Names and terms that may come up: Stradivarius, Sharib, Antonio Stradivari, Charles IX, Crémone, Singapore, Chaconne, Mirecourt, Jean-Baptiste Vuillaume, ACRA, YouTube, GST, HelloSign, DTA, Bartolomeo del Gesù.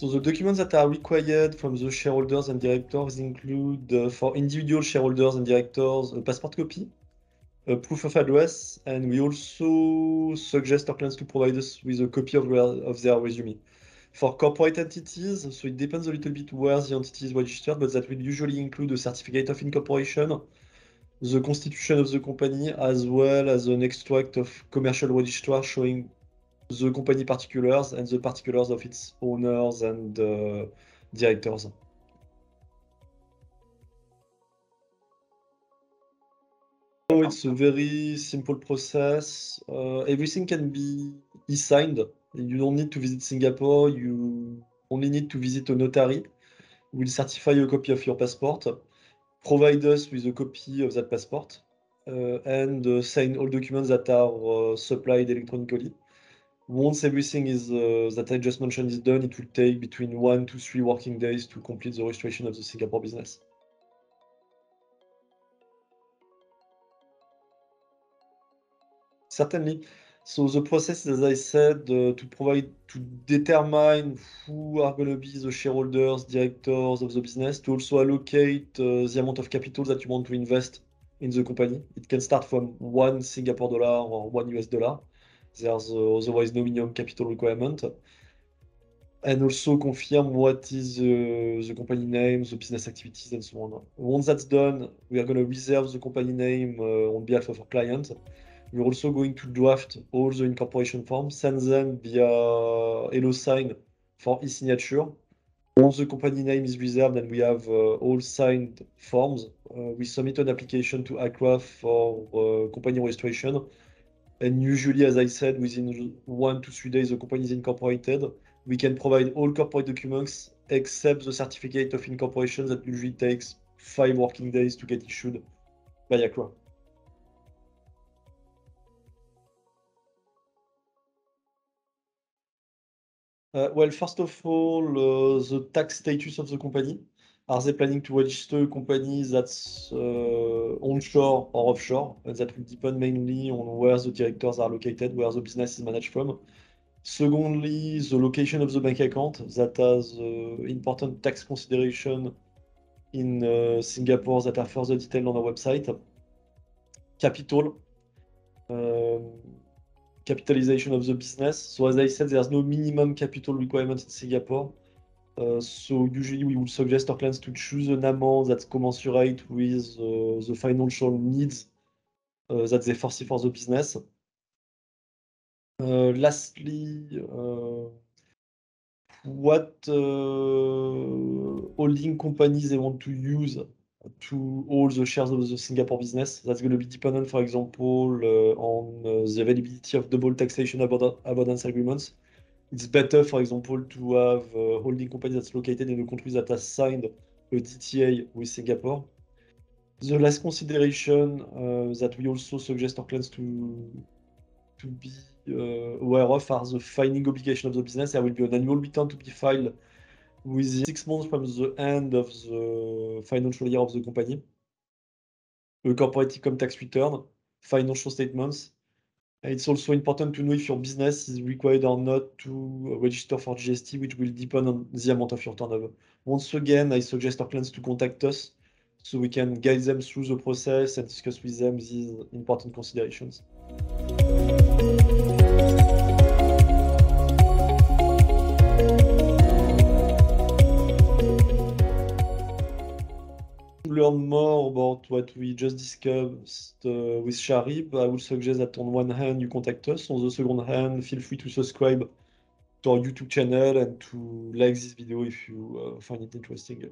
So the documents that are required from the shareholders and directors include for individual shareholders and directors a passport copy, a proof of address, and we also suggest our clients to provide us with a copy of their resume. For corporate entities, so it depends a little bit where the entity is registered, but that will usually include a certificate of incorporation, the constitution of the company, as well as an extract of commercial registrar showing the company particulars and the particulars of its owners and directors. So it's a very simple process. Everything can be e-signed. You don't need to visit Singapore, you only need to visit a notary who will certify a copy of your passport, provide us with a copy of that passport, and sign all documents that are supplied electronically. Once everything is, that I just mentioned is done, it will take between 1 to 3 working days to complete the registration of the Singapore business. Certainly. So the process, as I said, to determine who are going to be the shareholders, directors of the business, to also allocate the amount of capital that you want to invest in the company. It can start from $1 Singapore or $1 US. There's otherwise no minimum capital requirement. And also confirm what is the company name, the business activities, and so on. Once that's done, we are going to reserve the company name on behalf of our client. We're also going to draft all the incorporation forms, send them via HelloSign for e-signature. Once the company name is reserved and we have all signed forms, we submit an application to ACRA for company registration. And usually, as I said, within 1 to 3 days, the company is incorporated. We can provide all corporate documents except the certificate of incorporation that usually takes 5 working days to get issued by ACRA. Well, first of all, the tax status of the company. Are they planning to register a company that's onshore or offshore? And that will depend mainly on where the directors are located, where the business is managed from. Secondly, the location of the bank account. That has important tax consideration in Singapore that are further detailed on our website. Capital. Capitalization of the business. So as I said, there's no minimum capital requirement in Singapore. So usually we would suggest our clients to choose an amount that's commensurate with the financial needs that they foresee for the business. Lastly, what holding companies they want to use to hold the shares of the Singapore business. That's going to be dependent, for example, on the availability of double taxation avoidance agreements. It's better, for example, to have a holding company that's located in a country that has signed a DTA with Singapore. The last consideration that we also suggest our clients to be aware of are the filing obligation of the business. There will be an annual return to be filed within 6 months from the end of the financial year of the company, a corporate income tax return, financial statements. It's also important to know if your business is required or not to register for GST, which will depend on the amount of your turnover. Once again, I suggest our clients to contact us so we can guide them through the process and discuss with them these important considerations. Learn more about what we just discussed with Sharib, I would suggest that on one hand you contact us, on the second hand feel free to subscribe to our YouTube channel and to like this video if you find it interesting.